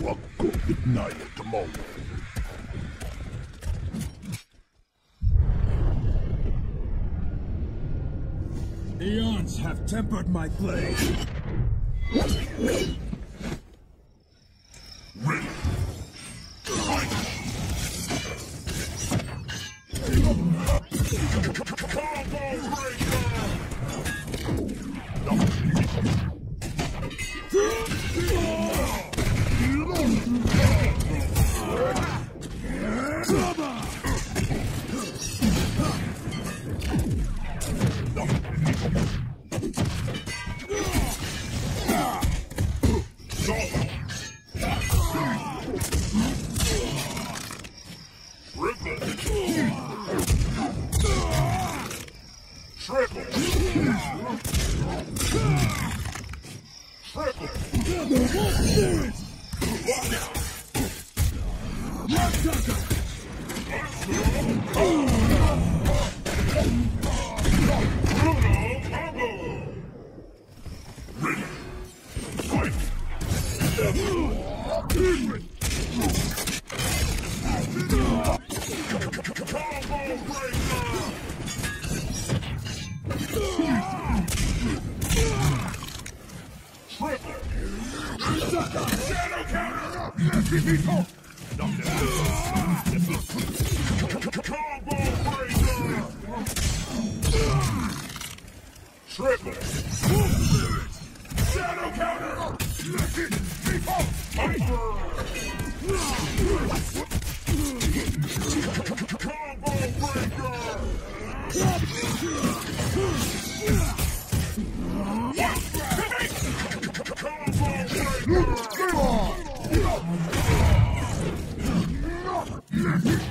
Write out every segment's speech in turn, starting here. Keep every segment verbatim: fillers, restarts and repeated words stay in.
Wakko Idnaya Tomorrow. Eons have tempered my play. Ready. Combo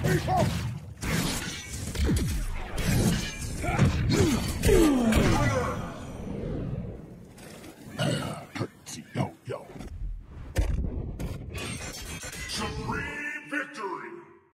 breaker!